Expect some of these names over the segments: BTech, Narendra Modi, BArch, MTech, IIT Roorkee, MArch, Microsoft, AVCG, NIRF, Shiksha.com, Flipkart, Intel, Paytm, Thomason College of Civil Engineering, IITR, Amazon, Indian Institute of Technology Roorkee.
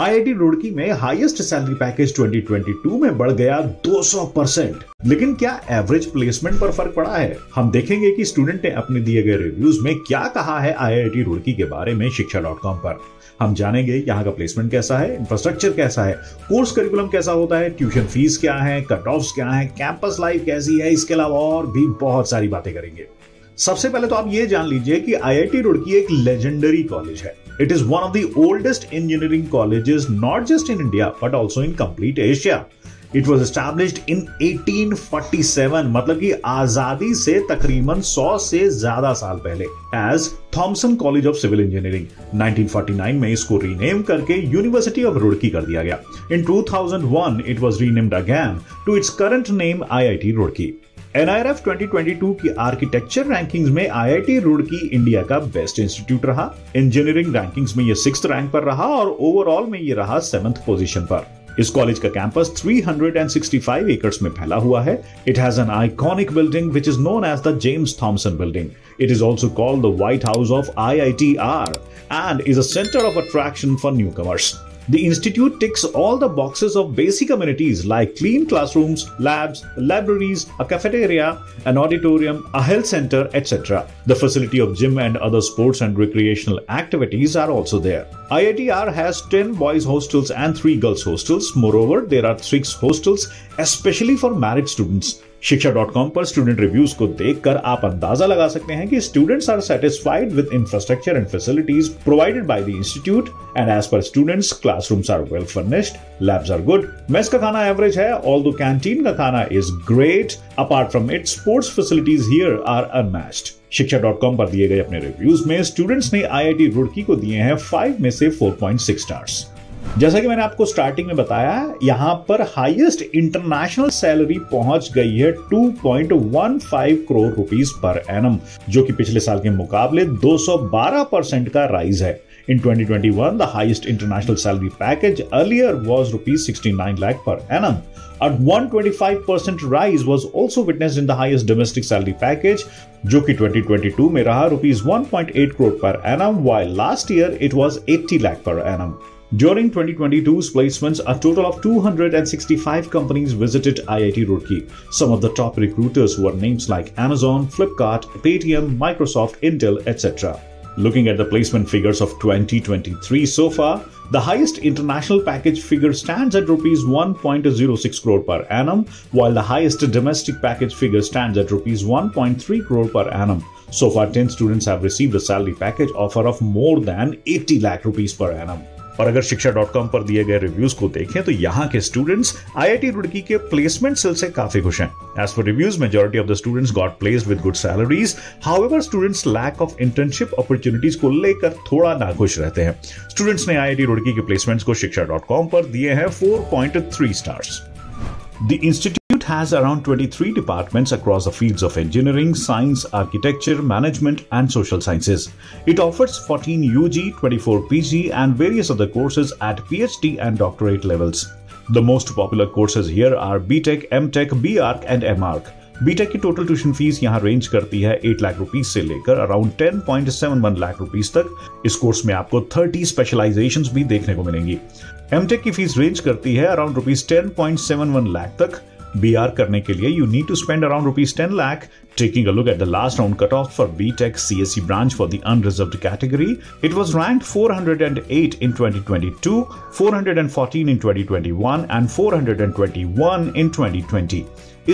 IIT Roorkee में highest salary package 2022 में बढ़ गया 200%। लेकिन क्या एवरेज प्लेसमेंट पर फर्क पड़ा है? हम देखेंगे कि स्टूडेंट ने अपने दिए गए रिव्यूज में क्या कहा है IIT रुड़की के बारे में शिक्षा.com पर। हम जानेंगे यहाँ का प्लेसमेंट कैसा है, इंफ्रास्ट्रक्चर कैसा है, कोर्स करिकुलम कैसा होता है, ट्यूशन फीस क्या है, कट ऑफ्स क्या है, कैंपस लाइफ कैसी है, इसके अलावा और भी बहुत सारी बातें करेंगे। सबसे पहले तो आप ये जान लीजिए कि IIT रुड़की एक लेजेंडरी कॉलेज है। It is one of the oldest engineering colleges, not just in India, but also in complete Asia. It was established in 1847, मतलब कि आजादी से तकरीबन 100 से ज्यादा साल पहले, as Thomason College of Civil Engineering. 1949 में इसको rename करके University of Roorkee कर दिया गया. In 2001, it was renamed again to its current name IIT Roorkee. NIRF 2022 की आर्किटेक्चर रैंकिंग्स में IIT रुड़की इंडिया का बेस्ट इंस्टीट्यूट रहा। इंजीनियरिंग रैंकिंग्स में ये 6th रैंक पर रहा और ओवरऑल में ये रहा 7th पोजीशन पर। इस कॉलेज का कैंपस 365 एकर्स में फैला हुआ है। It has an iconic building which is known as the James Thomson building. It is also called the White House of IITR and is a centre of attraction for newcomers. The institute ticks all the boxes of basic amenities like clean classrooms, labs, libraries, a cafeteria, an auditorium, a health center, etc. The facility of gym and other sports and recreational activities are also there. IITR has 10 boys hostels and 3 girls hostels. Moreover, there are 6 hostels especially for married students. Shiksha.com पर student reviews को देखकर आप अंदाजा लगा सकते हैं कि students are satisfied with infrastructure and facilities provided by the institute and as per students classrooms are well furnished, labs are good, mess का खाना एवरेज है, ऑल्दो कैंटीन का खाना is great, apart from it sports facilities here are unmatched. Shiksha.com पर दिए गए अपने reviews में स्टूडेंट्स ने IIT रुड़की को दिए हैं 5 में से 4.6 स्टार्स। जैसा कि मैंने आपको स्टार्टिंग में बताया, यहाँ पर हाईएस्ट इंटरनेशनल सैलरी पहुंच गई है 2.15 करोड़ रुपीस पर एनम, जो कि पिछले साल के मुकाबले 212% का राइज है। In 2021, the highest international salary package earlier was rupees 69 lakh per annum. A 125% rise was also witnessed in the highest domestic salary package, जो कि 2022 में रहा rupees 1.8 crore per annum, while last year it was 80 lakh per annum. During 2022's placements, a total of 265 companies visited IIT Roorkee. Some of the top recruiters were names like Amazon, Flipkart, Paytm, Microsoft, Intel, etc. Looking at the placement figures of 2023 so far, the highest international package figure stands at rupees 1.06 crore per annum, while the highest domestic package figure stands at rupees 1.3 crore per annum. So far, 10 students have received a salary package offer of more than 80 lakh rupees per annum. और अगर शिक्षा.com पर दिए गए reviews को देखें तो यहाँ के स्टूडेंट्स IIT रुड़की के प्लेसमेंट सेल से काफी खुश हैं। As for reviews, majority of the students got placed with good salaries. However, students lack of internship opportunities को लेकर थोड़ा नाखुश रहते हैं। स्टूडेंट्स ने IIT रुड़की के प्लेसमेंट्स को शिक्षा.com पर दिए हैं 4.3 stars. The institute has around 23 departments across the fields of engineering, science, architecture, management and social sciences. It offers 14 UG, 24 PG and various other courses at PhD and doctorate levels. The most popular courses here are BTech, MTech, BArch and MArch. BTech की total tuition fees यहाँ range करती है 8 lakh rupees से लेकर around 10.71 lakh rupees तक। इस course में आपको 30 स्पेशलाइजेशंस भी देखने को मिलेंगी। MTech की फीस रेंज करती है अराउंड रुपीस 10.71 लाख तक। BR करने के लिए you need to spend around rupees 10 lakh. Taking a look at the last round cutoff for BTech CSE branch for the unreserved category, it was ranked 408 in 2022, 414 in 2021 and 421 in 2020.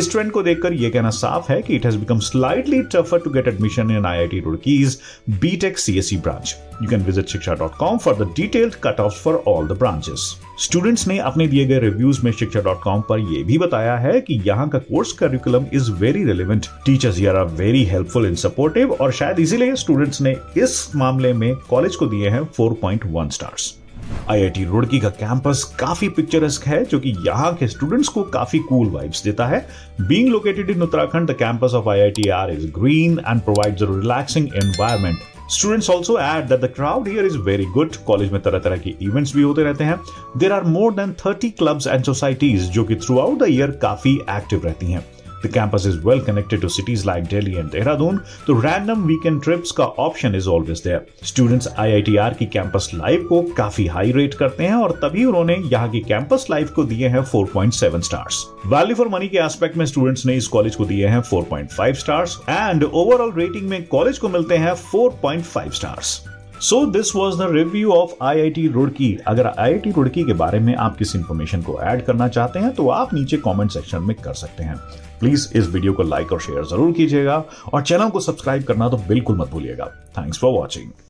इस trend को देखकर यह कहना साफ है कि it has become slightly tougher to get admission in IIT Roorkee's BTech CSE branch. You can visit shiksha.com for the detailed cutoffs for all the branches. Students ने अपने दिए गए रिव्यूज में शिक्षा.com पर यह भी बताया है कि यहाँ का course curriculum is very relevant, teacher Here are very helpful and supportive और शायद इसीलिए स्टूडेंट्स ने इस मामले में कॉलेज को दिए हैं 4.1 स्टार्स। IIT रुड़की का कैंपस काफी पिक्चरस्क है जो कि यहाँ के स्टूडेंट्स को काफी कूल वाइब्स देता है। Being located in Uttarakhand, the campus of IITR is green and provides a relaxing environment. Students also add that the crowd here is very good. College में तरह-तरह के events भी होते रहते हैं. There are more than 30 clubs and societies जो कि throughout the year काफी active रहती हैं. The campus is well connected to cities like Delhi and Dehradun, so random weekend trips का option is always there. Students IITR की campus life को काफी high rate करते हैं और तभी उन्होंने यहाँ की कैंपस लाइफ को दिए हैं 4.7 स्टार्स। वैल्यू फॉर मनी के एस्पेक्ट में स्टूडेंट्स ने इस कॉलेज को दिए हैं 4.5 स्टार्स एंड ओवरऑल रेटिंग में कॉलेज को मिलते हैं 4.5 stars. So this was the review of IIT Roorkee। अगर IIT Roorkee के बारे में आप किस इंफॉर्मेशन को ऐड करना चाहते हैं तो आप नीचे कमेंट सेक्शन में कर सकते हैं। प्लीज इस वीडियो को लाइक और शेयर जरूर कीजिएगा और चैनल को सब्सक्राइब करना तो बिल्कुल मत भूलिएगा। Thanks for watching.